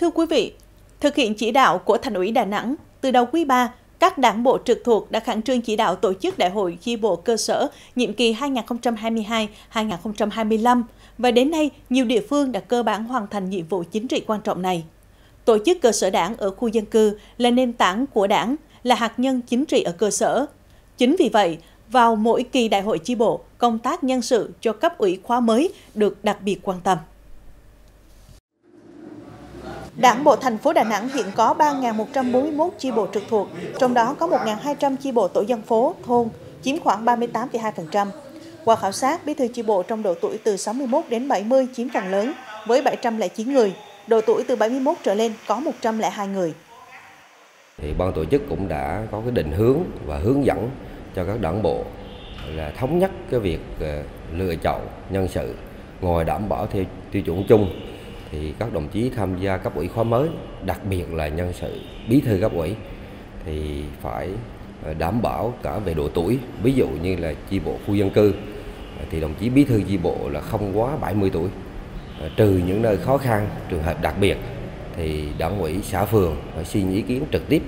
Thưa quý vị, thực hiện chỉ đạo của Thành ủy Đà Nẵng, từ đầu quý 3, các đảng bộ trực thuộc đã khẩn trương chỉ đạo tổ chức Đại hội chi bộ cơ sở nhiệm kỳ 2022-2025 và đến nay nhiều địa phương đã cơ bản hoàn thành nhiệm vụ chính trị quan trọng này. Tổ chức cơ sở đảng ở khu dân cư là nền tảng của đảng, là hạt nhân chính trị ở cơ sở. Chính vì vậy, vào mỗi kỳ đại hội chi bộ, công tác nhân sự cho cấp ủy khóa mới được đặc biệt quan tâm. Đảng bộ thành phố Đà Nẵng hiện có 3.141 chi bộ trực thuộc, trong đó có 1.200 chi bộ tổ dân phố, thôn, chiếm khoảng 38,2%. Qua khảo sát, bí thư chi bộ trong độ tuổi từ 61 đến 70 chiếm phần lớn với 709 người, độ tuổi từ 71 trở lên có 102 người. Thì ban tổ chức cũng đã có cái định hướng và hướng dẫn cho các đảng bộ là thống nhất cái việc lựa chọn nhân sự ngồi đảm bảo theo tiêu chuẩn chung. Thì các đồng chí tham gia cấp ủy khóa mới, đặc biệt là nhân sự bí thư cấp ủy thì phải đảm bảo cả về độ tuổi, ví dụ như là chi bộ khu dân cư thì đồng chí bí thư chi bộ là không quá 70 tuổi. Trừ những nơi khó khăn, trường hợp đặc biệt thì đảng ủy xã phường phải xin ý kiến trực tiếp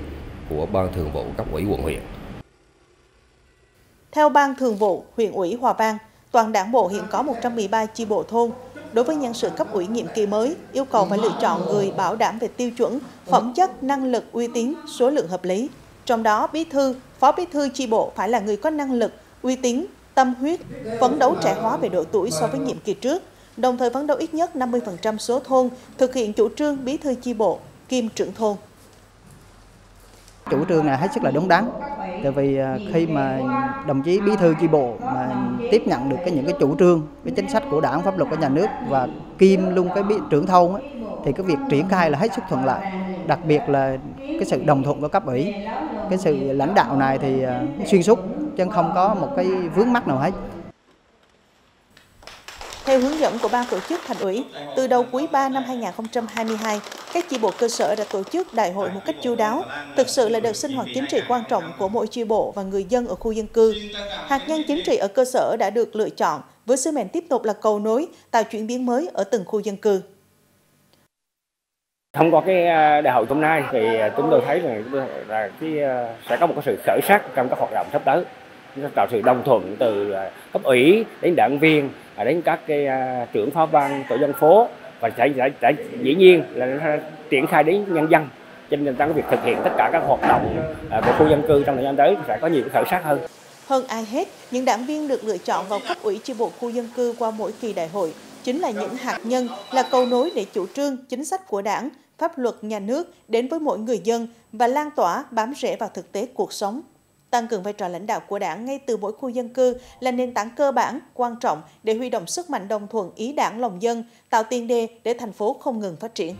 của ban thường vụ cấp ủy quận huyện. Theo ban thường vụ huyện ủy Hòa Vang, toàn đảng bộ hiện có 113 chi bộ thôn. Đối với nhân sự cấp ủy nhiệm kỳ mới, yêu cầu phải lựa chọn người bảo đảm về tiêu chuẩn, phẩm chất, năng lực, uy tín, số lượng hợp lý. Trong đó, bí thư, phó bí thư chi bộ phải là người có năng lực, uy tín, tâm huyết, phấn đấu trẻ hóa về độ tuổi so với nhiệm kỳ trước, đồng thời phấn đấu ít nhất 50% số thôn thực hiện chủ trương bí thư chi bộ, kiêm trưởng thôn. Chủ trương này hết sức là đúng đắn, tại vì khi mà đồng chí bí thư chi bộ mà tiếp nhận được những chủ trương, cái chính sách của đảng, pháp luật của nhà nước và kiêm luôn cái trưởng thôn ấy, thì cái việc triển khai là hết sức thuận lợi, đặc biệt là cái sự đồng thuận của cấp ủy, cái sự lãnh đạo này thì xuyên suốt chứ không có một cái vướng mắc nào hết. Theo hướng dẫn của ban tổ chức thành ủy, từ đầu quý 3 năm 2022, các chi bộ cơ sở đã tổ chức đại hội một cách chu đáo, thực sự là đợt sinh hoạt chính trị quan trọng của mỗi chi bộ và người dân ở khu dân cư. Hạt nhân chính trị ở cơ sở đã được lựa chọn với sứ mệnh tiếp tục là cầu nối, tạo chuyển biến mới ở từng khu dân cư. Thông qua cái đại hội hôm nay thì chúng tôi thấy là sẽ có một cái sự khởi sắc trong các hoạt động sắp tới, tạo sự đồng thuận từ cấp ủy đến đảng viên, đến các cái trưởng phó ban tổ dân phố và sẽ dĩ nhiên là triển khai đến nhân dân. Trên nền tảng của việc thực hiện tất cả các hoạt động của khu dân cư trong thời gian tới sẽ có nhiều khởi sắc hơn. Hơn ai hết, những đảng viên được lựa chọn vào cấp ủy chi bộ khu dân cư qua mỗi kỳ đại hội chính là những hạt nhân, là cầu nối để chủ trương, chính sách của đảng, pháp luật nhà nước đến với mỗi người dân và lan tỏa bám rễ vào thực tế cuộc sống. Tăng cường vai trò lãnh đạo của đảng ngay từ mỗi khu dân cư là nền tảng cơ bản, quan trọng để huy động sức mạnh đồng thuận ý đảng lòng dân, tạo tiền đề để thành phố không ngừng phát triển.